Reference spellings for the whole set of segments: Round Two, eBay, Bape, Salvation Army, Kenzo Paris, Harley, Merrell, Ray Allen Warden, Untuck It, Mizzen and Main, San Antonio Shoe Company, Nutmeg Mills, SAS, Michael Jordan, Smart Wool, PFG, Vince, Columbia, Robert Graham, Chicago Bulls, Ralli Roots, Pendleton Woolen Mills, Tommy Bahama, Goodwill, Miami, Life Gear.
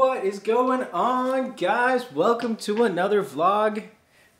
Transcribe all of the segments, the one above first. What is going on, guys? Welcome to another vlog.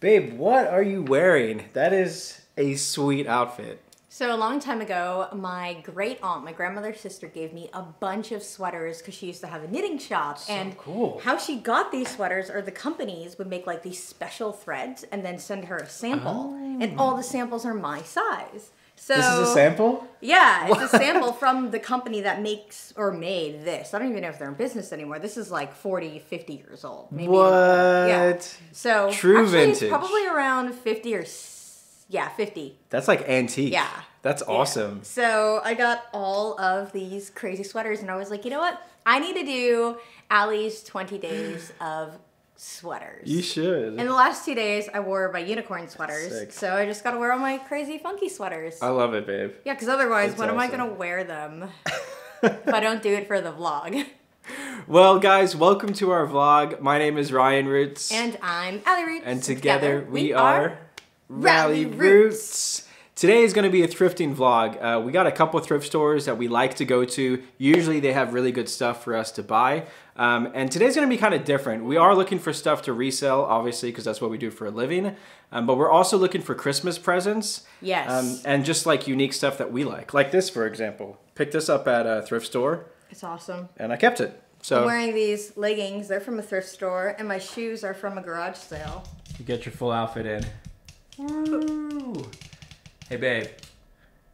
Babe, what are you wearing? That is a sweet outfit. So a long time ago, my great aunt, my grandmother's sister, gave me a bunch of sweaters because she used to have a knitting shop. So and cool. How she got these sweaters, or the companies would make like these special threads and then send her a sample. Oh. And all the samples are my size. So this is a sample? Yeah, it's a sample from the company that makes or made this. I don't even know if they're in business anymore. This is like 40, 50 years old. Maybe. What? Yeah. So true vintage. It's probably around 50 or 60. Yeah, 50. That's like antique. Yeah. That's awesome. Yeah. So I got all of these crazy sweaters and I was like, you know what? I need to do Alli's 20 days of sweaters. You should. And the last 2 days I wore my unicorn sweaters. Sick. So I just got to wear all my crazy funky sweaters. I love it, babe. Yeah, because otherwise, when am I going to wear them if I don't do it for the vlog? Well, guys, welcome to our vlog. My name is Ryan Roots. And I'm Alli Roots. And together we are... Ralli Roots. Today is going to be a thrifting vlog. We got a couple thrift stores that we like to go to. Usually they have really good stuff for us to buy. And today's going to be kind of different. We are looking for stuff to resell, obviously, because that's what we do for a living. But we're also looking for Christmas presents. Yes. And just like unique stuff that we like this, for example. Picked this up at a thrift store. It's awesome. And I kept it. So I'm wearing these leggings. They're from a thrift store. And my shoes are from a garage sale. You get your full outfit in. Ooh. Hey, babe,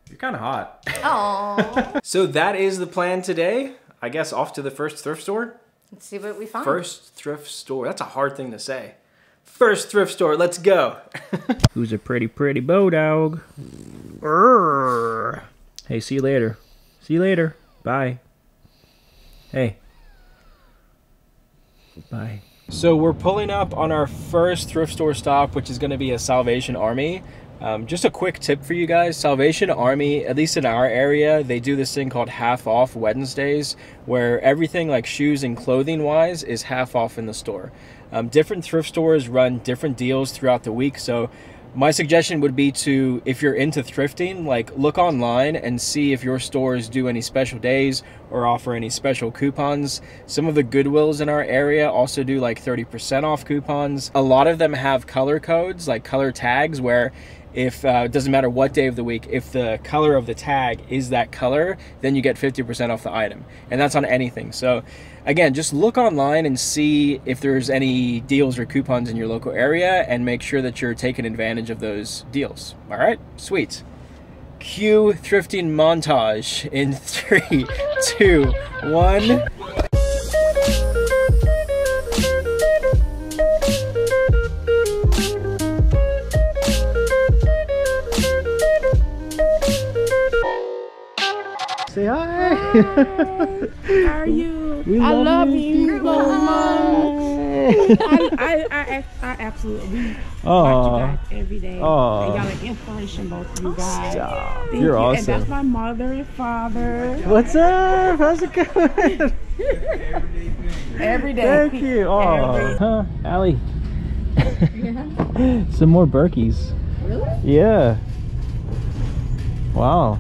you're kind of hot. Aww. So that is the plan today. I guess off to the first thrift store. Let's see what we find. First thrift store. That's a hard thing to say. First thrift store. Let's go. Who's a pretty, pretty bow dog? Urgh. Hey, see you later. See you later. Bye. Hey. Bye. So we're pulling up on our first thrift store stop, which is going to be a Salvation Army. Just a quick tip for you guys, Salvation Army, at least in our area, they do this thing called half off Wednesdays, where everything like shoes and clothing wise is half off in the store. Different thrift stores run different deals throughout the week. So my suggestion would be to, if you're into thrifting, like look online and see if your stores do any special days or offer any special coupons. Some of the Goodwills in our area also do like 30% off coupons. A lot of them have color codes, like color tags, where if it doesn't matter what day of the week, if the color of the tag is that color, then you get 50% off the item. And that's on anything. So again, just look online and see if there's any deals or coupons in your local area and make sure that you're taking advantage of those deals. All right, sweet. Cue thrifting montage in 3, 2, 1. Say hi. Hi. How are you? I love you so much. I absolutely watch you guys every day. Aww. Y'all are inspiration, both of you guys. Stop. You're awesome. And that's my mother and father. What's up? How's it going? Every day. Thank you. Aww. Huh, Alli. Yeah. Some more Birkies. Really? Yeah. Wow.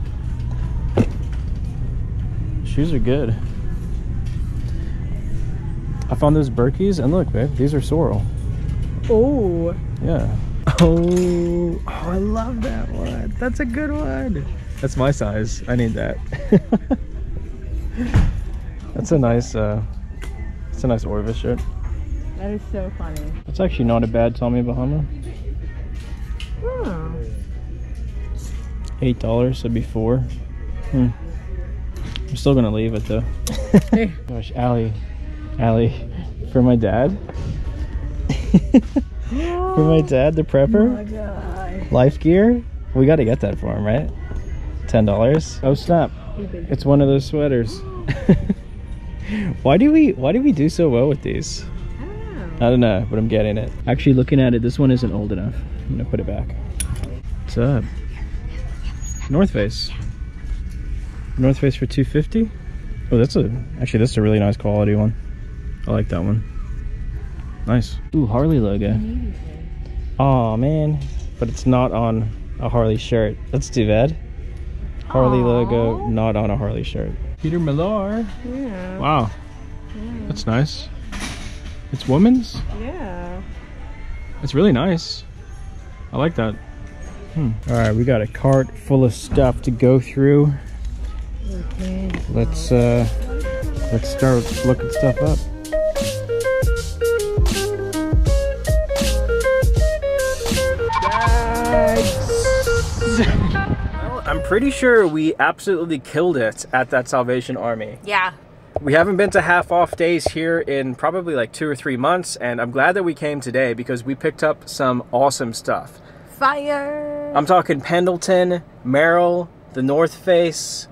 Shoes are good. I found those Birkies, and look, babe, these are Sorel. Oh. Yeah. Oh, I love that one. That's a good one. That's my size. I need that. That's a nice. It's a nice Orvis shirt. That is so funny. That's actually not a bad Tommy Bahama. Oh. $8, so before. Hmm. I'm still gonna leave it though. Gosh, Alli, for my dad. For my dad, the prepper. Oh my God. Life Gear. We gotta get that for him, right? $10. Oh snap! It's one of those sweaters. Why do we do so well with these? I don't know, but I'm getting it. Actually, looking at it, this one isn't old enough. I'm gonna put it back. What's up? North Face. North Face for $2.50. Oh, that's a really nice quality one. I like that one. Nice. Ooh, Harley logo. Oh man, but it's not on a Harley shirt. That's too bad. Harley logo not on a Harley shirt. Peter Millar. Yeah. Wow. Yeah. That's nice. It's women's? Yeah. It's really nice. I like that. Hmm. All right, we got a cart full of stuff to go through. Okay. Let's start looking stuff up. Well, I'm pretty sure we absolutely killed it at that Salvation Army. Yeah. We haven't been to half-off days here in probably like 2 or 3 months, and I'm glad that we came today because we picked up some awesome stuff. Fire! I'm talking Pendleton, Merrell, The North Face.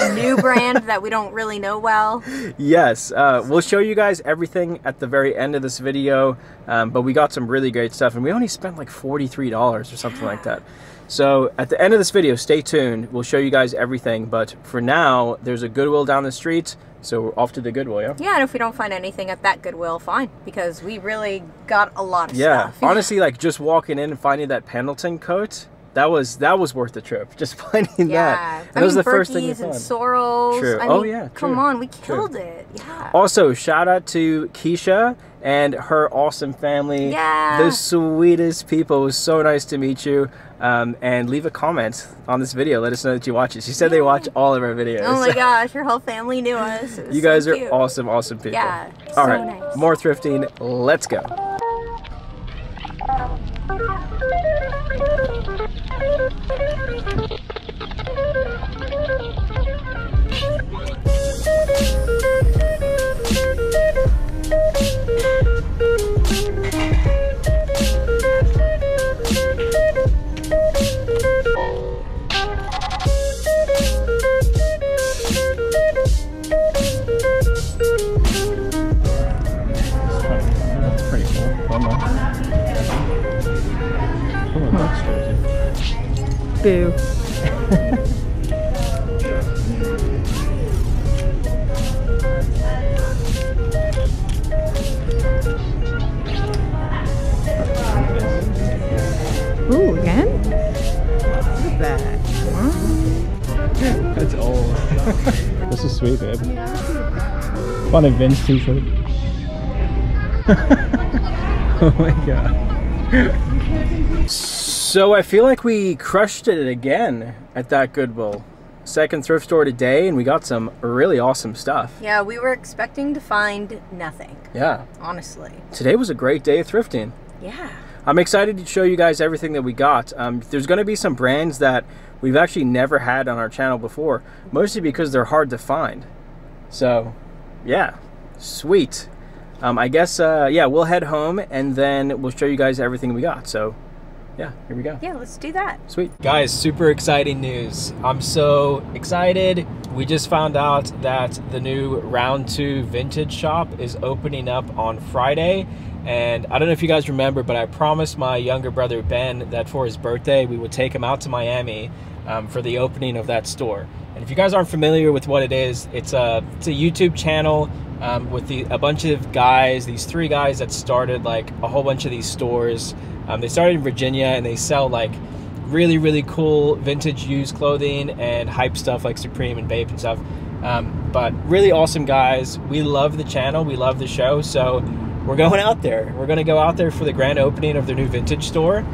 A new brand that we don't really know well. Yes, we'll show you guys everything at the very end of this video, but we got some really great stuff, and we only spent like $43 or something like that. So at the end of this video, stay tuned. We'll show you guys everything, but for now, there's a Goodwill down the street, so we're off to the Goodwill, yeah? Yeah, and if we don't find anything at that Goodwill, fine, because we really got a lot of stuff. Yeah, honestly, like just walking in and finding that Pendleton coat, that was worth the trip. Just finding that. I mean, that was the first thing you found. And Sorels. True. I mean, come on, we killed it. Yeah. Also, shout out to Keisha and her awesome family. Yeah. The sweetest people. It was so nice to meet you. And leave a comment on this video. Let us know that you watch it. She said they watch all of our videos. Oh my gosh, your whole family knew us. You guys so are awesome, awesome people. Yeah. All right, nice. More thrifting. Let's go. Boo. Ooh, again? Look at that. Wow. That's old. This is sweet, babe. Fun Vince t-shirt. Oh my god. So I feel like we crushed it again at that Goodwill. Second thrift store today, and we got some really awesome stuff. Yeah, we were expecting to find nothing. Yeah. Honestly. Today was a great day of thrifting. Yeah. I'm excited to show you guys everything that we got. There's going to be some brands that we've actually never had on our channel before, mostly because they're hard to find. So, yeah. Sweet. I guess, yeah, we'll head home, and then we'll show you guys everything we got. So... yeah, here we go. Yeah, let's do that. Sweet. Guys, super exciting news. I'm so excited. We just found out that the new Round Two vintage shop is opening up on Friday. And I don't know if you guys remember, but I promised my younger brother, Ben, that for his birthday, we would take him out to Miami for the opening of that store. And if you guys aren't familiar with what it is, it's a YouTube channel with a bunch of guys, these three guys that started like a whole bunch of these stores. They started in Virginia, and they sell like really, really cool vintage used clothing and hype stuff like Supreme and Bape and stuff. But really awesome guys. We love the channel. We love the show. So we're going out there. We're going to go out there for the grand opening of their new vintage store.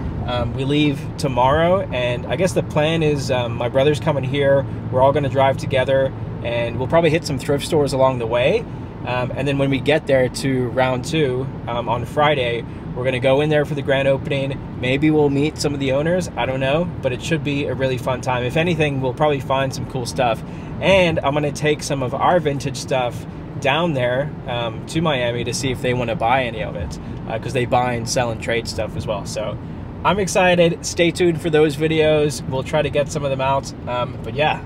We leave tomorrow, and I guess the plan is my brother's coming here. We're all going to drive together, and we'll probably hit some thrift stores along the way. And then when we get there to Round Two on Friday, we're going to go in there for the grand opening. Maybe we'll meet some of the owners. I don't know, but it should be a really fun time. If anything, we'll probably find some cool stuff. And I'm going to take some of our vintage stuff down there to Miami to see if they want to buy any of it, because they buy and sell and trade stuff as well. So I'm excited. Stay tuned for those videos. We'll try to get some of them out. But yeah,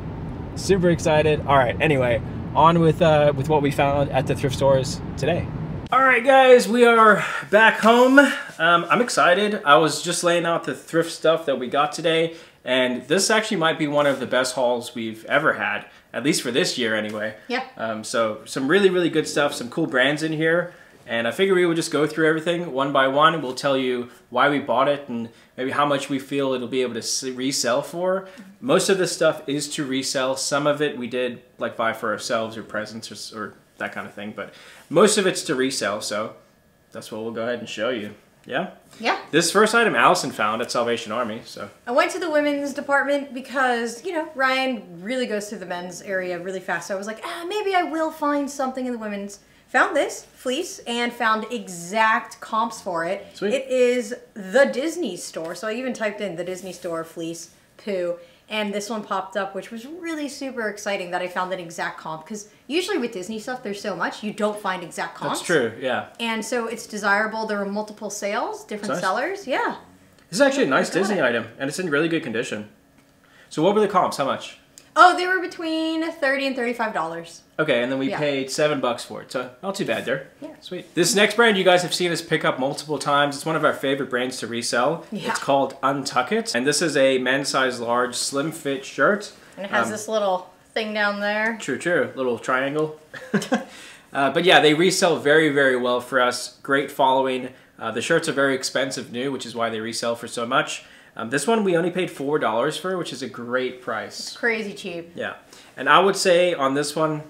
super excited. All right. Anyway, on with what we found at the thrift stores today. All right, guys, we are back home. I'm excited. I was just laying out the thrift stuff that we got today, and this actually might be one of the best hauls we've ever had, at least for this year anyway. Yeah. So some really, really good stuff, some cool brands in here, and I figure we would just go through everything one by one, and we'll tell you why we bought it and maybe how much we feel it'll be able to resell for. Most of this stuff is to resell. Some of it we did like buy for ourselves or presents or that kind of thing. But most of it's to resell, so that's what we'll go ahead and show you. Yeah? Yeah. This first item Allison found at Salvation Army, so. I went to the women's department because, you know, Ryan really goes through the men's area really fast. So I was like, maybe I will find something in the women's. Found this fleece and found exact comps for it. Sweet. It is the Disney store. So I even typed in the Disney store fleece poo. And this one popped up, which was really super exciting that I found an exact comp. Because usually with Disney stuff, there's so much, you don't find exact comps. That's true, yeah. And so it's desirable. There were multiple sales, different sellers. Yeah. This is actually a nice Disney item, and it's in really good condition. So what were the comps? How much? Oh, they were between $30 and $35. Okay, and then we paid $7 for it. So not too bad there. Yeah. Sweet. This next brand you guys have seen us pick up multiple times. It's one of our favorite brands to resell. Yeah. It's called Untuck It. And this is a men's size large slim fit shirt. And it has this little thing down there. True, true. Little triangle. But yeah, they resell very, very well for us. Great following. The shirts are very expensive new, which is why they resell for so much. This one we only paid $4 for, which is a great price. It's crazy cheap. Yeah. And I would say on this one,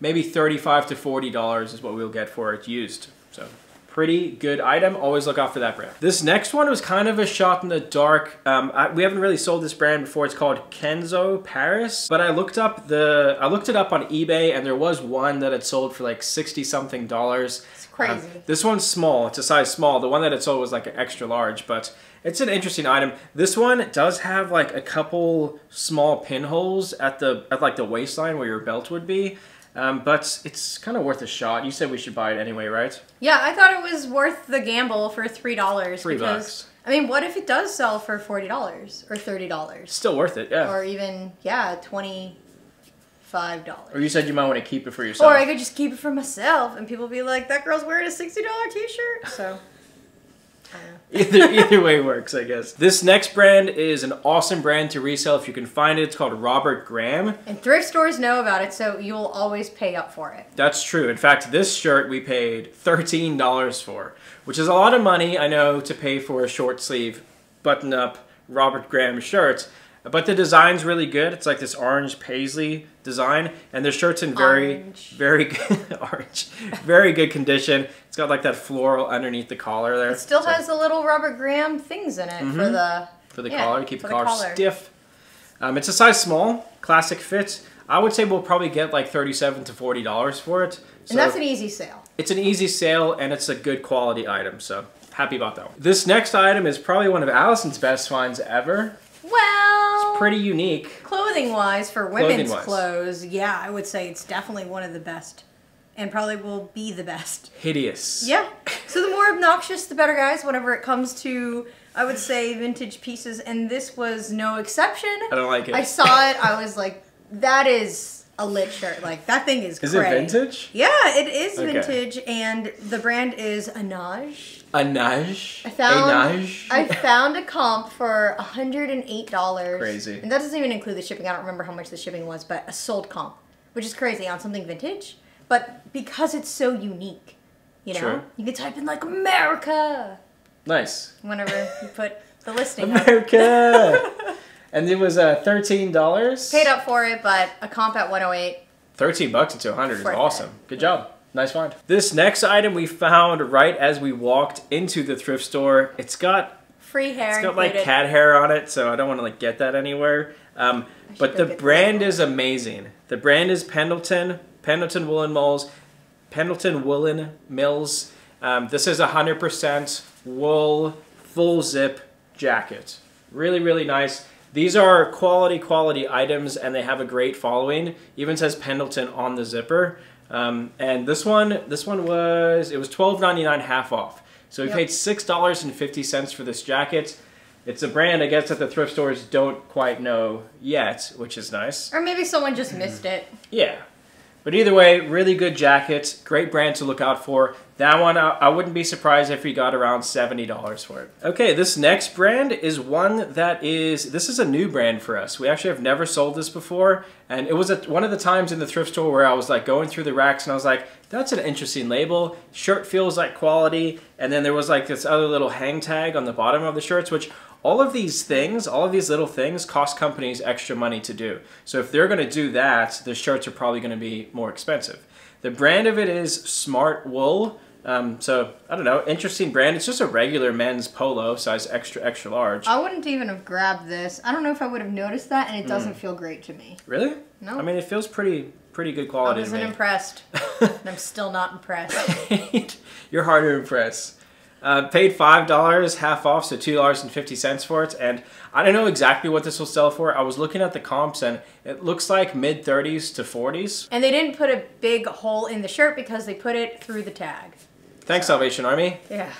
maybe $35 to $40 is what we'll get for it used. So pretty good item. Always look out for that brand. This next one was kind of a shot in the dark. We haven't really sold this brand before. It's called Kenzo Paris. But I looked up the, I looked it up on eBay, and there was one that had sold for like $60-something. It's crazy. This one's small. It's a size small. The one that it sold was like an extra large, but it's an interesting item. This one does have like a couple small pinholes at the like the waistline where your belt would be, but it's kind of worth a shot. You said we should buy it anyway, right? Yeah, I thought it was worth the gamble for $3. $3. I mean, what if it does sell for $40 or $30? Still worth it, yeah. Or even $25. Or you said you might want to keep it for yourself. Or I could just keep it for myself, and people be like, "That girl's wearing a $60 T-shirt." So. Either way works, I guess. This next brand is an awesome brand to resell if you can find it. It's called Robert Graham. And thrift stores know about it, so you'll always pay up for it. That's true. In fact, this shirt we paid $13 for, which is a lot of money, I know, to pay for a short sleeve button-up Robert Graham shirt. But the design's really good. It's like this orange paisley design, and the shirt's in very good condition. It's got like that floral underneath the collar there. It still has the little Robert Graham things in it for the collar to keep the collar stiff. It's a size small, classic fit. I would say we'll probably get like $37 to $40 for it. So and that's an easy sale. It's an easy sale, and it's a good quality item. So happy about that one. This next item is probably one of Allison's best finds ever. Well, it's pretty unique. Clothing-wise, for women's clothes, yeah, I would say it's definitely one of the best, and probably will be the best. Hideous. Yeah. So the more obnoxious, the better, guys, whenever it comes to, I would say, vintage pieces, and this was no exception. I don't like it. I saw it, I was like, that is a lit shirt. Like, that thing is great. Is it vintage? Yeah, it is vintage, and the brand is Anage. Anage? I found a comp for $108. Crazy. And that doesn't even include the shipping. I don't remember how much the shipping was, but a sold comp, which is crazy on something vintage. But because it's so unique, you know, you can type in like America. Nice. Whenever you put the listing. America. And it was $13. Paid up for it, but a comp at $108. $13 into $100 is awesome. Good job. Nice find. This next item we found right as we walked into the thrift store. It's got free hair. It's got included. Like cat hair on it, so I don't want to like get that anywhere. But the brand is amazing. The brand is Pendleton Woolen Mills. This is 100% wool full zip jacket. Really, really nice. These are quality items, and they have a great following. Even says Pendleton on the zipper. And this one was, it was $12.99 half off. So we paid $6.50 for this jacket. It's a brand, I guess, that the thrift stores don't quite know yet, which is nice. Or maybe someone just missed it. Yeah. But either way, really good jacket, great brand to look out for. That one, I wouldn't be surprised if we got around $70 for it. Okay, this next brand is one that is, this is a new brand for us. We actually have never sold this before. And it was one of the times in the thrift store where I was like going through the racks and I was like, that's an interesting label. Shirt feels like quality. And then there was like this other little hang tag on the bottom of the shirts, which All of these things, all of these little things cost companies extra money to do. So if they're gonna do that, the shirts are probably gonna be more expensive. The brand of it is Smart Wool. So, I don't know, interesting brand. It's just a regular men's polo, size extra, extra large. I wouldn't even have grabbed this. I don't know if I would have noticed that, and it doesn't feel great to me. Really? No. I mean, it feels pretty good quality to me. I wasn't impressed. And I'm still not impressed. You're hard to impress. Paid $5, half off, so $2.50 for it. And I don't know exactly what this will sell for. I was looking at the comps, and it looks like mid-30s to 40s. And they didn't put a big hole in the shirt because they put it through the tag. Thanks, Salvation Army. Yeah.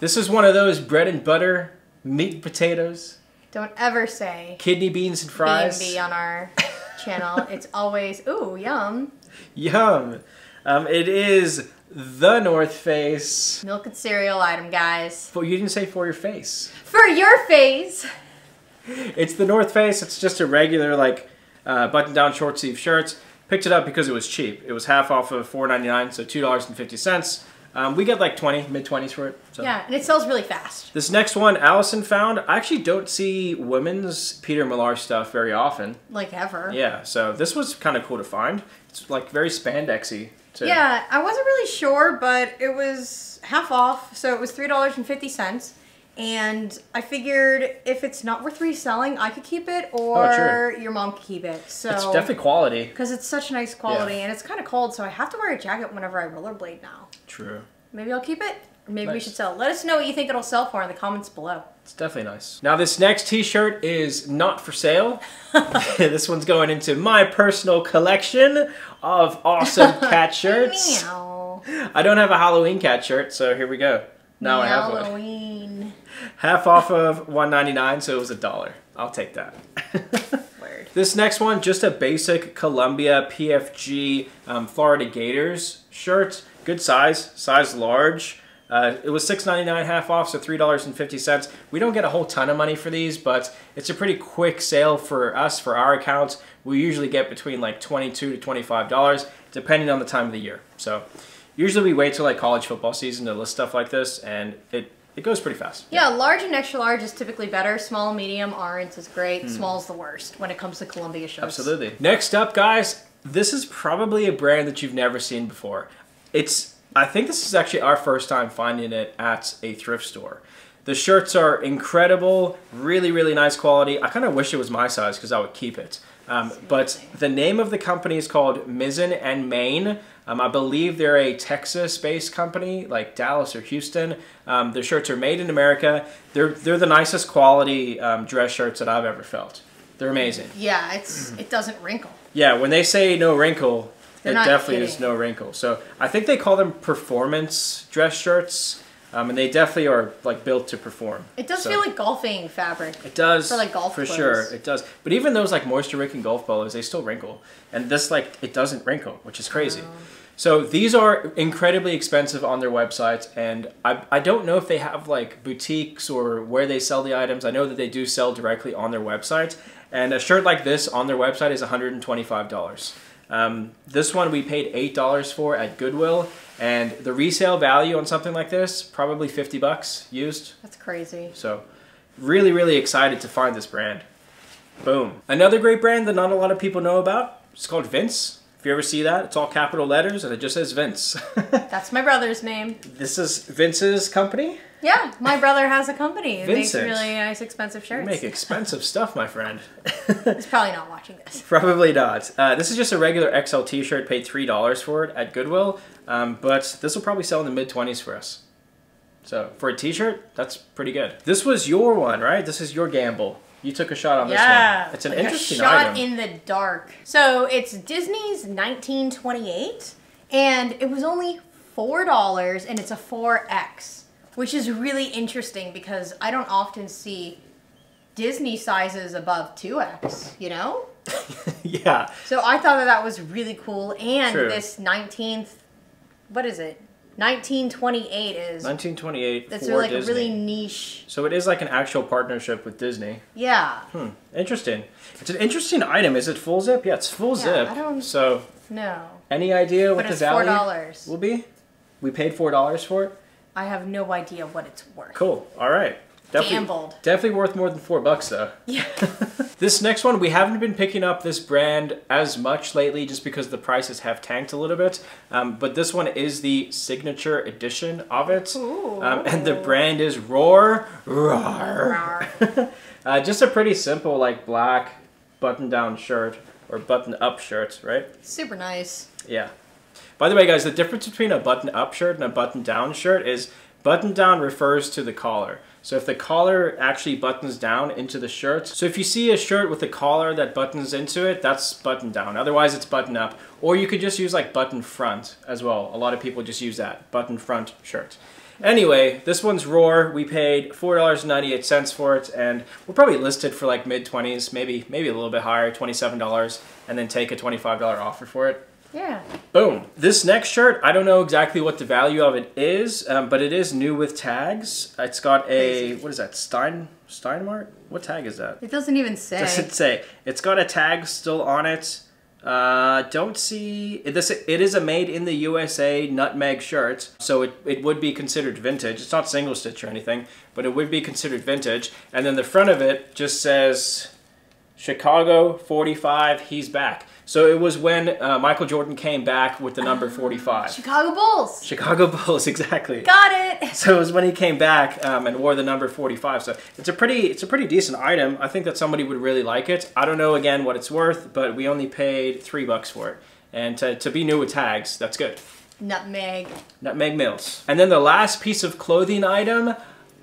This is one of those bread and butter, meat and potatoes. Don't ever say. Kidney beans and fries. B&B on our channel. It's always, ooh, yum. Yum. It is The North Face. Milk and cereal item, guys. But you didn't say for your face. For your face. It's The North Face. It's just a regular, like, button-down short sleeve shirt. Picked it up because it was cheap. It was half off of $4.99, so $2.50. We get like 20, mid-20s for it. So. Yeah, and it sells really fast. This next one Allison found. I actually don't see women's Peter Millar stuff very often. Like ever. Yeah, so this was kind of cool to find. It's like very spandexy too. Yeah, I wasn't really sure, but it was half off, so it was $3.50. And I figured if it's not worth reselling, I could keep it, or your mom could keep it. So it's definitely quality. Because it's such nice quality, and it's kind of cold, so I have to wear a jacket whenever I rollerblade now. True. Maybe I'll keep it, or maybe we should sell it. Let us know what you think it'll sell for in the comments below. It's definitely nice. Now this next t-shirt is not for sale. This one's going into my personal collection of awesome cat shirts. Meow. I don't have a Halloween cat shirt, so here we go. Now I have one. Halloween. Half off of $1.99, so it was $1. I'll take that. Word. This next one, just a basic Columbia PFG Florida Gators shirt. Good size, size large. It was $6.99, half off, so $3.50. We don't get a whole ton of money for these, but it's a pretty quick sale for us, for our accounts. We usually get between like $22 to $25, depending on the time of the year. So usually we wait till like college football season to list stuff like this, and it goes pretty fast. Yeah, large and extra large is typically better. Small, medium, orange is great. Small's the worst when it comes to Columbia shirts. Absolutely. Next up, guys, this is probably a brand that you've never seen before. I think this is actually our first time finding it at a thrift store. The shirts are incredible, really, really nice quality. I kind of wish it was my size because I would keep it. But the name of the company is called Mizzen and Main. I believe they're a Texas-based company, like Dallas or Houston. Their shirts are made in America. They're the nicest quality dress shirts that I've ever felt. They're amazing. Yeah, it doesn't wrinkle. Yeah, when they say no wrinkle, it definitely is no wrinkle. So I think they call them performance dress shirts. And they definitely are like built to perform. It does feel like golfing fabric. It does. For like golf clothes. For sure, it does. But even those like moisture-wicking golf polos, they still wrinkle. And this it doesn't wrinkle, which is crazy. So these are incredibly expensive on their websites. And I don't know if they have like boutiques or where they sell the items. I know that they do sell directly on their website. And a shirt like this on their website is $125. This one we paid $8 for at Goodwill, and the resale value on something like this, probably 50 bucks used. That's crazy. So really, really excited to find this brand. Boom. Another great brand that not a lot of people know about. It's called Vince. If you ever see that, it's all capital letters and it just says Vince. That's my brother's name. This is Vince's company? Yeah, my brother has a company. It makes really nice, expensive shirts. You make expensive stuff, my friend. He's probably not watching this. Probably not. This is just a regular XL t-shirt, paid $3 for it at Goodwill, but this will probably sell in the mid-20s for us. So for a t-shirt, that's pretty good. This was your one, right? This is your gamble. You took a shot on this one. It's an interesting item. Shot in the dark. So it's Disney's 1928, and it was only $4, and it's a 4X. Which is really interesting because I don't often see Disney sizes above 2X, you know? Yeah. So I thought that was really cool. And this 1928 is... 1928 that's for like Disney. A really niche... So it is like an actual partnership with Disney. Yeah. Interesting. It's an interesting item. Is it full zip? Yeah, it's full zip. I don't know. Any idea what the value will be? We paid $4 for it. I have no idea what it's worth. Cool. All right. Gambled. Definitely worth more than $4 though. Yeah. This next one, we haven't been picking up this brand as much lately just because the prices have tanked a little bit. But this one is the signature edition of it. Ooh. And the brand is Roar. Roar. Roar. Just a pretty simple like black button-down shirt or button-up shirt, right? Super nice. Yeah. By the way, guys, the difference between a button-up shirt and a button-down shirt is button-down refers to the collar. So if the collar actually buttons down into the shirt, so if you see a shirt with a collar that buttons into it, that's button down. Otherwise it's button up. Or you could just use like button front as well. A lot of people just use that, button front shirt. Anyway, this one's Roar. We paid $4.98 for it and we'll probably list it for like mid-20s, maybe a little bit higher, $27, and then take a $25 offer for it. Yeah. Boom. This next shirt, I don't know exactly what the value of it is, but it is new with tags. It's got a, what is that, Steinmark? What tag is that? It doesn't even say. Doesn't say. It's got a tag still on it. Don't see, it is a made in the USA Nutmeg shirt, so it would be considered vintage. It's not single stitch or anything, but it would be considered vintage. And then the front of it just says, Chicago 45, he's back. So it was when Michael Jordan came back with the number 45. Chicago Bulls. Chicago Bulls, exactly. Got it. So it was when he came back and wore the number 45. So it's a pretty decent item. I think that somebody would really like it. I don't know again what it's worth, but we only paid $3 for it. And to be new with tags, that's good. Nutmeg. Nutmeg Mills. And then the last piece of clothing item.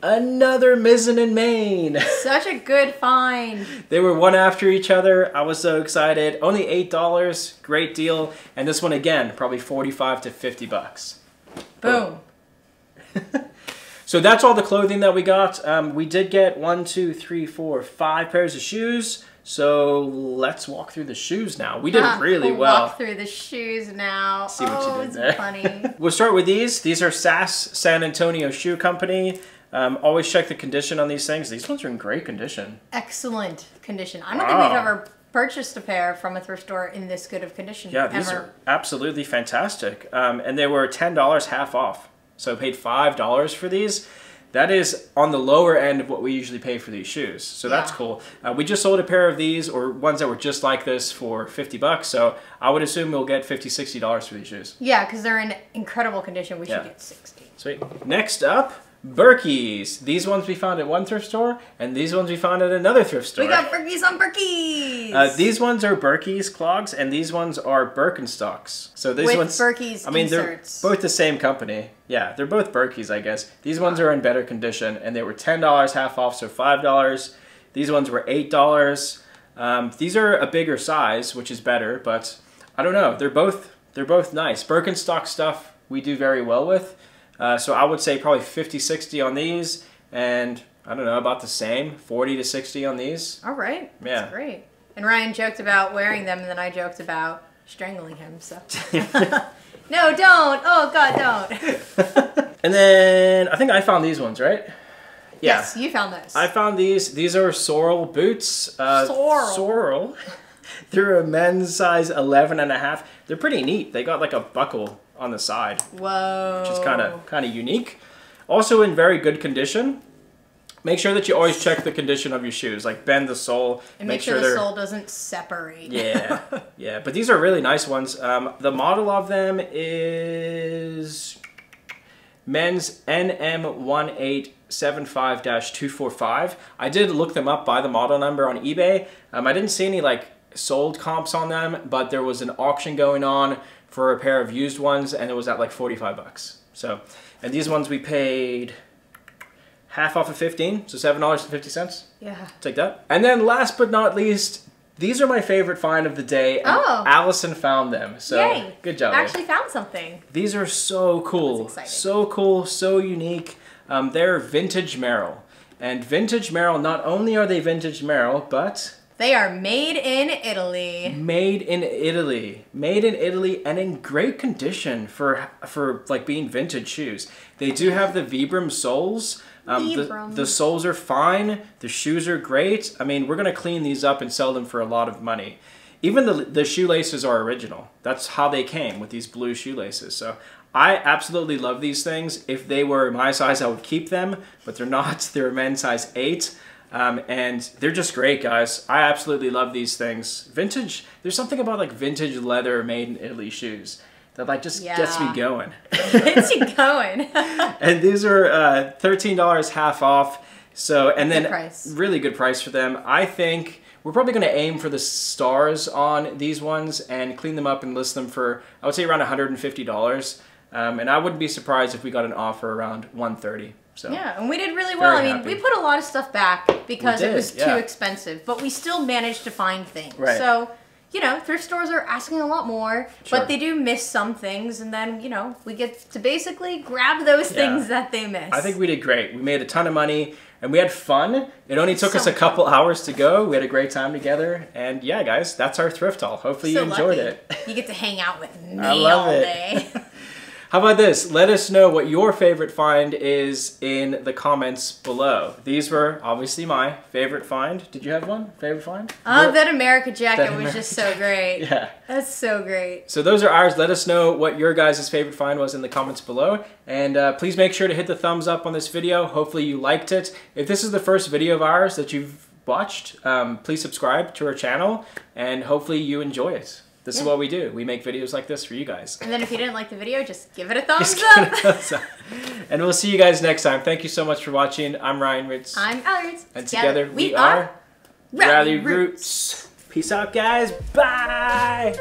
Another Mizzen and Main. Such a good find. They were one after each other. I was so excited. Only $8, great deal. And this one again, probably $45 to $50. Boom. Boom. So that's all the clothing that we got. We did get 5 pairs of shoes. So let's walk through the shoes now. We did really well. Walk through the shoes now. See what you did there. It's funny. We'll start with these. These are SAS San Antonio Shoe Company. Always check the condition on these things. These ones are in great condition. Excellent condition. I don't think we've ever purchased a pair from a thrift store in this good of condition. Yeah, these are absolutely fantastic. And they were $10 half off. So I paid $5 for these. That is on the lower end of what we usually pay for these shoes. So that's cool. We just sold a pair of these or ones that were just like this for $50. So I would assume we'll get $50, $60 for these shoes. Yeah, because they're in incredible condition. We should get $60. Sweet. Next up. Birkies. These ones we found at one thrift store, and these ones we found at another thrift store. We got Birkies on Birkies! These ones are Birkies clogs, and these ones are Birkenstocks. So these ones, Birkies I mean, inserts. They're both the same company. Yeah, they're both Birkies, I guess. These ones are in better condition, and they were $10 half off, so $5. These ones were $8. These are a bigger size, which is better, but I don't know. They're both nice. Birkenstock stuff we do very well with. So I would say probably 50-60 on these, and I don't know, about the same, 40 to 60 on these. All right. Yeah. That's great. And Ryan joked about wearing them, and then I joked about strangling him, so. No, don't. Oh, God, don't. And then I think I found these ones, right? Yeah. Yes, you found those. I found these. These are Sorel boots. Sorel. They're a men's size 11.5. They're pretty neat. They got like a buckle on the side. Whoa. Which is kind of unique. Also in very good condition. Make sure that you always check the condition of your shoes. Like bend the sole. And make sure the sole doesn't separate. Yeah. Yeah. But these are really nice ones. The model of them is men's NM1875-245. I did look them up by the model number on eBay. I didn't see any like sold comps on them, but there was an auction going on for a pair of used ones, and it was at like $45. So, and these ones we paid half off of 15, so $7.50. Yeah. Take that. And then last but not least, these are my favorite find of the day, and Allison found them. So, yay. Good job. I actually found something. These are so cool. So cool, so unique. They're vintage Merrell. And vintage Merrell, not only are they vintage Merrell, but they are made in Italy. Made in Italy. Made in Italy and in great condition for like being vintage shoes. They do have the Vibram soles. The soles are fine. The shoes are great. I mean, we're going to clean these up and sell them for a lot of money. Even the shoelaces are original. That's how they came, with these blue shoelaces. So I absolutely love these things. If they were my size, I would keep them, but they're not. They're a men's size 8. And they're just great, guys. I absolutely love these things. Vintage, there's something about like vintage leather made in Italy shoes that like just gets me going. Gets you going. And these are $13 half off. So, and then really good price for them. I think we're probably going to aim for the stars on these ones and clean them up and list them for, I would say, around $150. And I wouldn't be surprised if we got an offer around $130. So, yeah, and we did really well. I mean, we put a lot of stuff back because it was too expensive, but we still managed to find things. Right. So, you know, thrift stores are asking a lot more, but they do miss some things, and then, you know, we get to basically grab those things that they miss. I think we did great. We made a ton of money, and we had fun. It only took us a couple hours to go. We had a great time together, and yeah, guys, that's our thrift haul. Hopefully you enjoyed it. You get to hang out with me all day. How about this? Let us know what your favorite find is in the comments below. These were obviously my favorite find. Did you have one? Favorite find? That America jacket was just so great. Yeah. That's so great. So those are ours. Let us know what your guys' favorite find was in the comments below. And please make sure to hit the thumbs up on this video. Hopefully you liked it. If this is the first video of ours that you've watched, please subscribe to our channel and hopefully you enjoy it. This is what we do. We make videos like this for you guys. And then if you didn't like the video, just give it a thumbs up. And we'll see you guys next time. Thank you so much for watching. I'm Ryan Roots. I'm Alli Roots. And together we are Ralli Roots. Peace out, guys. Bye.